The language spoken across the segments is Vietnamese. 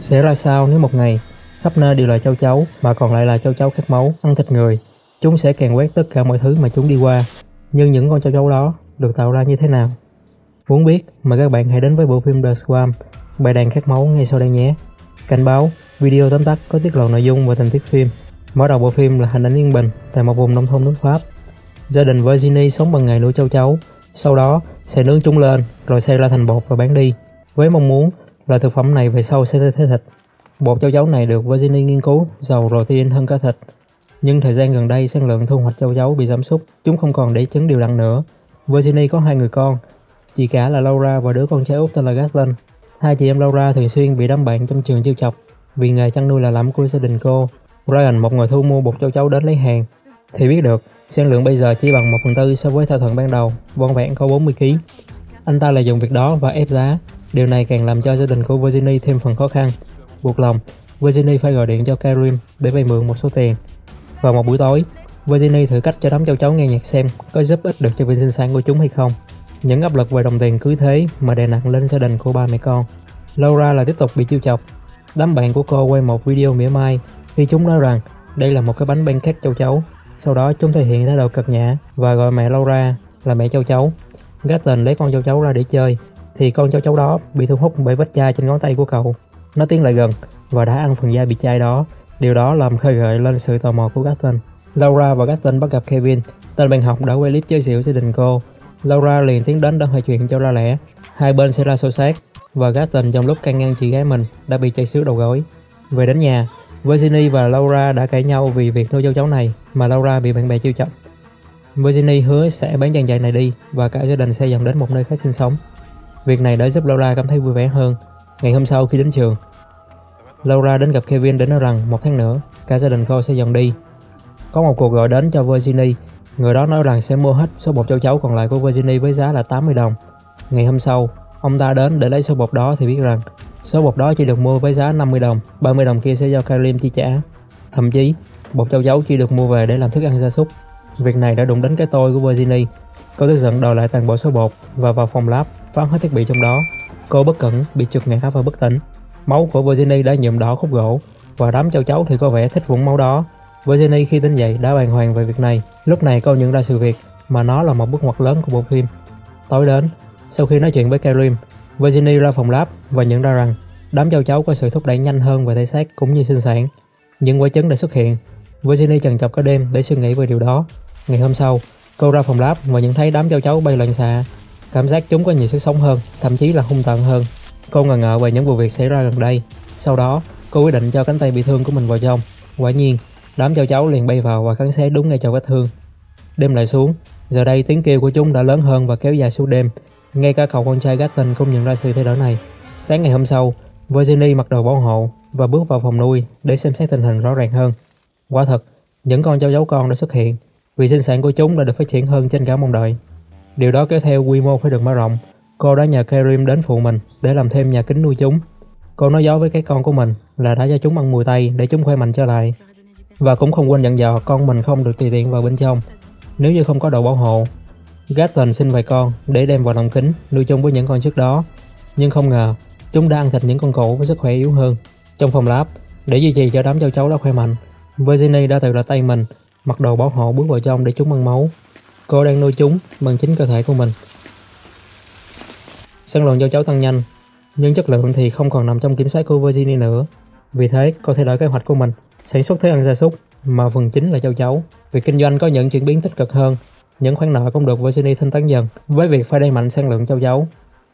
Sẽ ra sao nếu một ngày khắp nơi đều là châu chấu mà còn lại là châu chấu khát máu ăn thịt người? Chúng sẽ càn quét tất cả mọi thứ mà chúng đi qua. Nhưng những con châu chấu đó được tạo ra như thế nào? Muốn biết, mời các bạn hãy đến với bộ phim The Swarm, bài đàn khát máu ngay sau đây nhé. Cảnh báo, video tóm tắt có tiết lộ nội dung và tình tiết phim. Mở đầu bộ phim là hình ảnh yên bình tại một vùng nông thôn nước Pháp. Gia đình Virginie sống bằng nghề nuôi châu chấu, sau đó sẽ nướng chúng lên rồi xay ra thành bột và bán đi, với mong muốn là thực phẩm này về sau sẽ thay thế thịt. Bột châu chấu này được Virginie nghiên cứu giàu protein hơn cả thịt. Nhưng thời gian gần đây sản lượng thu hoạch châu chấu bị giảm sút, chúng không còn để trứng đều đặn nữa. Virginie có hai người con, chị cả là Laura và đứa con trai út tên là Gaston. Hai chị em Laura thường xuyên bị đám bạn trong trường trêu chọc vì nghề chăn nuôi là lẫm của gia đình cô. Ryan, một người thu mua bột châu chấu đến lấy hàng, thì biết được sản lượng bây giờ chỉ bằng 1/4 so với thỏa thuận ban đầu, vỏn vẹn có 40 kg. Anh ta lợi dụng việc đó và ép giá. Điều này càng làm cho gia đình của Virginie thêm phần khó khăn. Buộc lòng, Virginie phải gọi điện cho Karim để vay mượn một số tiền. Vào một buổi tối, Virginie thử cách cho đám châu chấu nghe nhạc xem có giúp ích được cho việc sinh sản của chúng hay không. Những áp lực về đồng tiền cứ thế mà đè nặng lên gia đình của ba mẹ con. Laura lại tiếp tục bị chiêu chọc. Đám bạn của cô quay một video mỉa mai khi chúng nói rằng đây là một cái bánh pancake châu chấu. Sau đó chúng thể hiện thái độ cợt nhã và gọi mẹ Laura là mẹ châu chấu. Gaston lấy con châu chấu ra để chơi thì con châu chấu đó bị thu hút bởi vết chai trên ngón tay của cậu. Nó tiến lại gần và đã ăn phần da bị chai đó. Điều đó làm khơi gợi lên sự tò mò của Gaston. Laura và Gaston bắt gặp Kevin, tên bạn học đã quay clip chơi xỉu gia đình cô. Laura liền tiến đến để hỏi chuyện cho ra lẽ. Hai bên xảy ra xô xát và Gaston trong lúc can ngăn chị gái mình đã bị chảy xước đầu gối. Về đến nhà, Virginie và Laura đã cãi nhau vì việc nuôi châu chấu này mà Laura bị bạn bè trêu chọc. Virginie hứa sẽ bán trang trại này đi và cả gia đình sẽ dọn đến một nơi khác sinh sống. Việc này đã giúp Laura cảm thấy vui vẻ hơn. Ngày hôm sau khi đến trường, Laura đến gặp Kevin để nói rằng 1 tháng nữa cả gia đình cô sẽ dọn đi. Có một cuộc gọi đến cho Virginie, người đó nói rằng sẽ mua hết số bột châu chấu còn lại của Virginie với giá là 80 đồng. Ngày hôm sau, ông ta đến để lấy số bột đó thì biết rằng số bột đó chỉ được mua với giá 50 đồng, 30 đồng kia sẽ do Karim chi trả. Thậm chí, bột châu chấu chỉ được mua về để làm thức ăn gia súc. Việc này đã đụng đến cái tôi của Virginie. Cô tức giận đòi lại toàn bộ số bột và vào phòng lab phá hết thiết bị trong đó. Cô bất cẩn bị trượt ngã và bất tỉnh. Máu của Virginie đã nhuộm đỏ khúc gỗ và đám châu chấu thì có vẻ thích vũng máu đó. Virginie khi tỉnh dậy đã bàng hoàng về việc này. Lúc này cô nhận ra sự việc mà nó là một bước ngoặt lớn của bộ phim. Tối đến, sau khi nói chuyện với Karim, Virginie ra phòng lab và nhận ra rằng đám châu chấu có sự thúc đẩy nhanh hơn về thể xác cũng như sinh sản. Những quả trứng đã xuất hiện. Virginie trằn trọc cả đêm để suy nghĩ về điều đó. Ngày hôm sau, cô ra phòng lab và nhận thấy đám châu chấu bay loạn xạ. Cảm giác chúng có nhiều sức sống hơn, thậm chí là hung tợn hơn. Cô ngờ ngợ về những vụ việc xảy ra gần đây. Sau đó, cô quyết định cho cánh tay bị thương của mình vào trong. Quả nhiên, đám châu chấu liền bay vào và cắn xé đúng ngay chỗ vết thương. Đêm lại xuống, giờ đây tiếng kêu của chúng đã lớn hơn và kéo dài suốt đêm. Ngay cả cậu con trai Gaston cũng nhận ra sự thay đổi này. Sáng ngày hôm sau, Virginie mặc đồ bảo hộ và bước vào phòng nuôi để xem xét tình hình rõ ràng hơn. Quả thật, những con châu chấu con đã xuất hiện, vì sinh sản của chúng đã được phát triển hơn trên cả mong đợi. Điều đó kéo theo quy mô phải được mở rộng. Cô đã nhờ Karim đến phụ mình để làm thêm nhà kính nuôi chúng. Cô nói dối với các con của mình là đã cho chúng ăn mùi tây để chúng khỏe mạnh trở lại. Và cũng không quên dặn dò con mình không được tùy tiện vào bên trong nếu như không có đồ bảo hộ. Gaston xin vài con để đem vào lồng kính nuôi chung với những con trước đó. Nhưng không ngờ, chúng đã ăn thịt những con cũ với sức khỏe yếu hơn. Trong phòng lab, để duy trì cho đám châu chấu đã khỏe mạnh, Virginie đã tự là tay mình, mặc đồ bảo hộ bước vào trong để chúng ăn máu. Cô đang nuôi chúng bằng chính cơ thể của mình. Sản lượng châu chấu tăng nhanh, nhưng chất lượng thì không còn nằm trong kiểm soát của Virginie nữa. Vì thế, cô thay đổi kế hoạch của mình, sản xuất thức ăn gia súc mà phần chính là châu chấu. Việc kinh doanh có những chuyển biến tích cực hơn, những khoản nợ cũng được Virginie thanh toán dần với việc phải đẩy mạnh sản lượng châu chấu.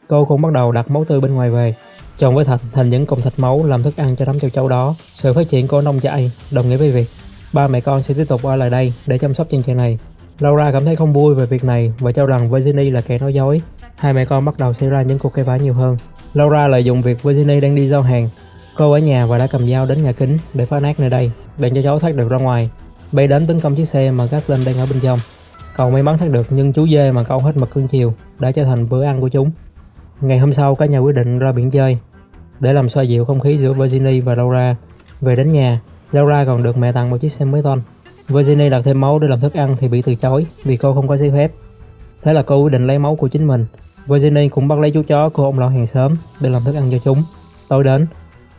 Cô cũng bắt đầu đặt máu tươi bên ngoài về, trộn với thạch thành những cục thạch máu làm thức ăn cho đám châu chấu đó. Sự phát triển của nông trại đồng nghĩa với việc ba mẹ con sẽ tiếp tục ở lại đây để chăm sóc trang trại này. Laura cảm thấy không vui về việc này và cho rằng Virginie là kẻ nói dối. Hai mẹ con bắt đầu xảy ra những cuộc cãi vã nhiều hơn. Laura lợi dụng việc Virginie đang đi giao hàng, cô ở nhà và đã cầm dao đến nhà kính để phá nát nơi đây. Đàn châu chấu thoát được ra ngoài, bay đến tấn công chiếc xe mà Gaston đang ở bên trong. Cậu may mắn thoát được nhưng chú dê mà cậu hết mực cưng chiều đã trở thành bữa ăn của chúng. Ngày hôm sau, cả nhà quyết định ra biển chơi để làm xoa dịu không khí giữa Virginie và Laura. Về đến nhà, Laura còn được mẹ tặng một chiếc xe mới toanh. Virginie đặt thêm máu để làm thức ăn thì bị từ chối vì cô không có giấy phép. Thế là cô quyết định lấy máu của chính mình. Virginie cũng bắt lấy chú chó của ông lão hàng xóm để làm thức ăn cho chúng. Tối đến,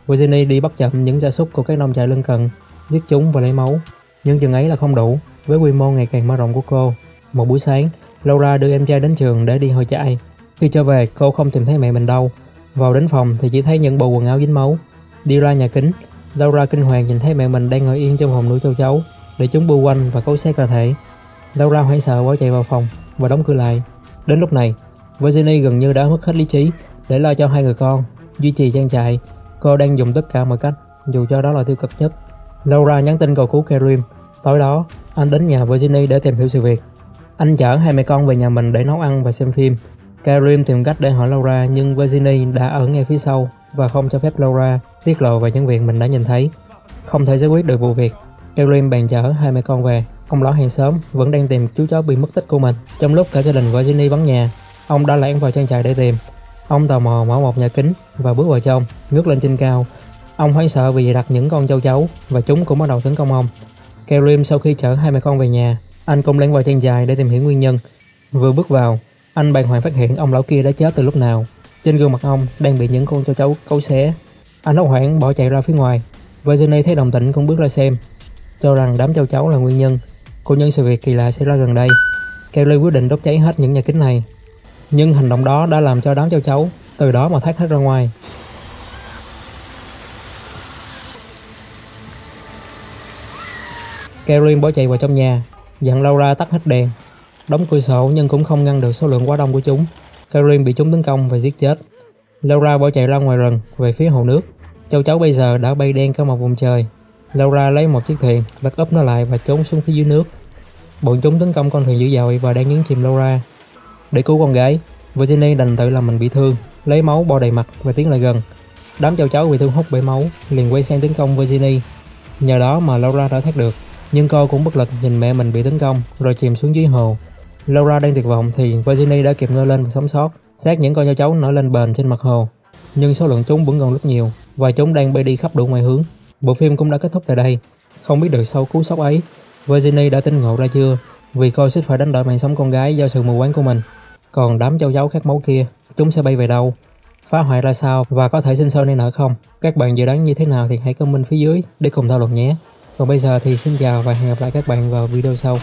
Virginie đi bắt chậm những gia súc của các nông trại lân cận, giết chúng và lấy máu. Nhưng chừng ấy là không đủ, với quy mô ngày càng mở rộng của cô. Một buổi sáng, Laura đưa em trai đến trường để đi hội trại. Khi trở về, cô không tìm thấy mẹ mình đâu. Vào đến phòng thì chỉ thấy những bộ quần áo dính máu. Đi ra nhà kính, Laura kinh hoàng nhìn thấy mẹ mình đang ngồi yên trong hòm nuôi châu chấu, để chúng bu quanh và cấu xé cơ thể. Laura hoảng sợ bỏ chạy vào phòng và đóng cửa lại. Đến lúc này, Virginie gần như đã mất hết lý trí để lo cho hai người con, duy trì trang trại. Cô đang dùng tất cả mọi cách, dù cho đó là tiêu cực nhất. Laura nhắn tin cầu cứu Karim. Tối đó, anh đến nhà Virginie để tìm hiểu sự việc. Anh chở hai mẹ con về nhà mình để nấu ăn và xem phim. Karim tìm cách để hỏi Laura, nhưng Virginie đã ở ngay phía sau và không cho phép Laura tiết lộ về những việc mình đã nhìn thấy. Không thể giải quyết được vụ việc, Karim bèn chở hai mẹ con về. Ông lão hàng xóm vẫn đang tìm chú chó bị mất tích của mình. Trong lúc cả gia đình Virginie vắng nhà, ông đã lẻn vào trang trại để tìm. Ông tò mò mở một nhà kính và bước vào trong, ngước lên trên cao. Ông hoảng sợ vì đặt những con châu chấu và chúng cũng bắt đầu tấn công ông. Karim sau khi chở hai mẹ con về nhà, anh cũng lẻn vào trang trại để tìm hiểu nguyên nhân. Vừa bước vào, anh bàng hoàng phát hiện ông lão kia đã chết từ lúc nào. Trên gương mặt ông đang bị những con châu chấu cấu xé. Anh hốt hoảng bỏ chạy ra phía ngoài. Virginie thấy đồng tỉnh cũng bước ra xem, cho rằng đám châu chấu là nguyên nhân của những sự việc kỳ lạ xảy ra gần đây. Karim quyết định đốt cháy hết những nhà kính này. Nhưng hành động đó đã làm cho đám châu chấu từ đó mà thoát hết ra ngoài. Karim bỏ chạy vào trong nhà, dặn Laura tắt hết đèn, đóng cửa sổ, nhưng cũng không ngăn được số lượng quá đông của chúng. Karim bị chúng tấn công và giết chết. Laura bỏ chạy ra ngoài rừng về phía hồ nước. Châu chấu bây giờ đã bay đen cả một vùng trời. Laura lấy một chiếc thuyền, bắt úp nó lại và trốn xuống phía dưới nước. Bọn chúng tấn công con thuyền dữ dội và đang nhấn chìm Laura. Để cứu con gái, Virginie đành tự làm mình bị thương, lấy máu bo đầy mặt và tiến lại gần. Đám châu chấu bị thương hút bởi máu, liền quay sang tấn công Virginie. Nhờ đó mà Laura đã thoát được, nhưng cô cũng bất lực nhìn mẹ mình bị tấn công rồi chìm xuống dưới hồ. Laura đang tuyệt vọng thì Virginie đã kịp ngoi lên và sống sót. Xác những con châu chấu nổi lên bền trên mặt hồ, nhưng số lượng chúng vẫn còn rất nhiều và chúng đang bay đi khắp đủ mọi hướng. Bộ phim cũng đã kết thúc tại đây. Không biết được sau cú sốc ấy, Virginie đã tỉnh ngộ ra chưa, vì cô suýt phải đánh đổi mạng sống con gái do sự mù quáng của mình. Còn đám châu chấu khát máu kia, chúng sẽ bay về đâu, phá hoại ra sao và có thể sinh sôi nảy nở không? Các bạn dự đoán như thế nào thì hãy comment phía dưới để cùng thảo luận nhé. Còn bây giờ thì xin chào và hẹn gặp lại các bạn vào video sau.